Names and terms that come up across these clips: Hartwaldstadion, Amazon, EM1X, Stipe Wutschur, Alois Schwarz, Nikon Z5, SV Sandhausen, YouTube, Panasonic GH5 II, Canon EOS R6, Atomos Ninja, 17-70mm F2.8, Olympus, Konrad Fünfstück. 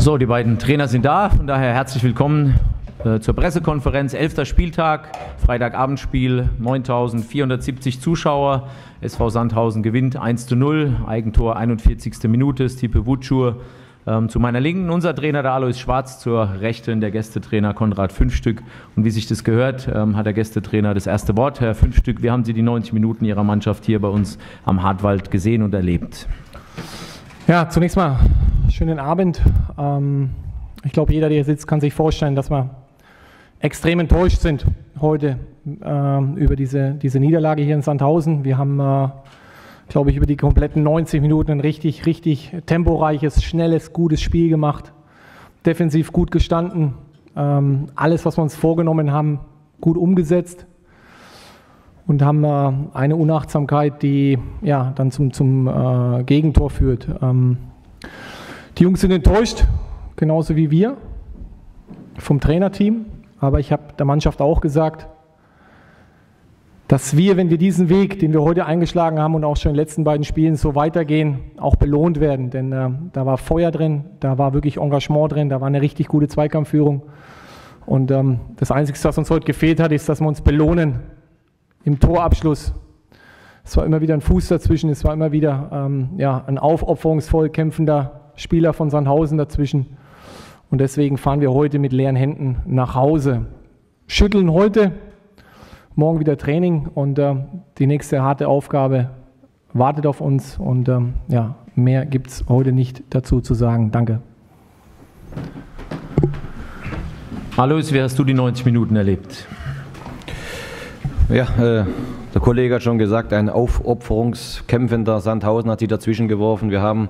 So, die beiden Trainer sind da, von daher herzlich willkommen zur Pressekonferenz. 11. Spieltag, Freitagabendspiel, 9.470 Zuschauer. SV Sandhausen gewinnt 1:0, Eigentor 41. Minute, Stipe Wutschur zu meiner Linken, unser Trainer, der Alois Schwarz, zur Rechten der Gästetrainer Konrad Fünfstück. Und wie sich das gehört, hat der Gästetrainer das erste Wort. Herr Fünfstück, wie haben Sie die 90 Minuten Ihrer Mannschaft hier bei uns am Hartwald gesehen und erlebt? Ja, zunächst mal schönen Abend. Ich glaube, jeder, der hier sitzt, kann sich vorstellen, dass wir extrem enttäuscht sind heute über diese Niederlage hier in Sandhausen. Wir haben, glaube ich, über die kompletten 90 Minuten ein richtig, richtig temporeiches, schnelles, gutes Spiel gemacht. Defensiv gut gestanden. Alles, was wir uns vorgenommen haben, gut umgesetzt. Und haben eine Unachtsamkeit, die ja dann zum Gegentor führt. Die Jungs sind enttäuscht, genauso wie wir vom Trainerteam. Aber ich habe der Mannschaft auch gesagt, dass wir, wenn wir diesen Weg, den wir heute eingeschlagen haben und auch schon in den letzten beiden Spielen so weitergehen, auch belohnt werden. Denn da war Feuer drin, da war wirklich Engagement drin, da war eine richtig gute Zweikampfführung. Und das Einzige, was uns heute gefehlt hat, ist, dass wir uns belohnen im Torabschluss. Es war immer wieder ein Fuß dazwischen, es war immer wieder ein aufopferungsvoll kämpfender Spieler von Sandhausen dazwischen. Und deswegen fahren wir heute mit leeren Händen nach Hause. Schütteln heute, morgen wieder Training und die nächste harte Aufgabe wartet auf uns. Und mehr gibt es heute nicht dazu zu sagen. Danke. Alois, wie hast du die 90 Minuten erlebt? Ja, der Kollege hat schon gesagt, ein aufopferungskämpfender Sandhausen hat sich dazwischen geworfen. Wir haben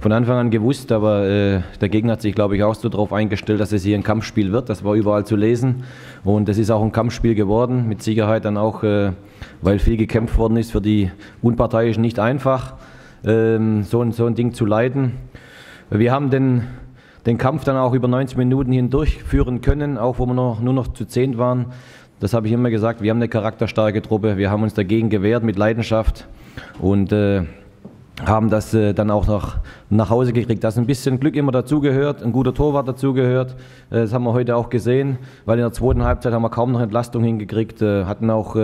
von Anfang an gewusst, aber der Gegner hat sich, glaube ich, auch so darauf eingestellt, dass es hier ein Kampfspiel wird. Das war überall zu lesen und es ist auch ein Kampfspiel geworden. Mit Sicherheit dann auch, weil viel gekämpft worden ist, für die Unparteiischen nicht einfach, so ein Ding zu leiten. Wir haben den Kampf dann auch über 90 Minuten hindurch führen können, auch wo wir nur noch zu 10 waren. Das habe ich immer gesagt, wir haben eine charakterstarke Truppe, wir haben uns dagegen gewehrt mit Leidenschaft und haben das dann auch nach Hause gekriegt. Dass ein bisschen Glück immer dazugehört, ein guter Torwart dazugehört, das haben wir heute auch gesehen, weil in der zweiten Halbzeit haben wir kaum noch Entlastung hingekriegt, hatten auch,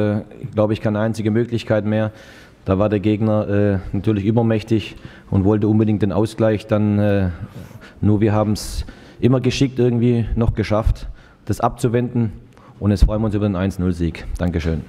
glaube ich, keine einzige Möglichkeit mehr. Da war der Gegner natürlich übermächtig und wollte unbedingt den Ausgleich, dann nur wir haben es immer geschickt irgendwie noch geschafft, das abzuwenden. Und jetzt freuen wir uns über den 1:0-Sieg. Dankeschön.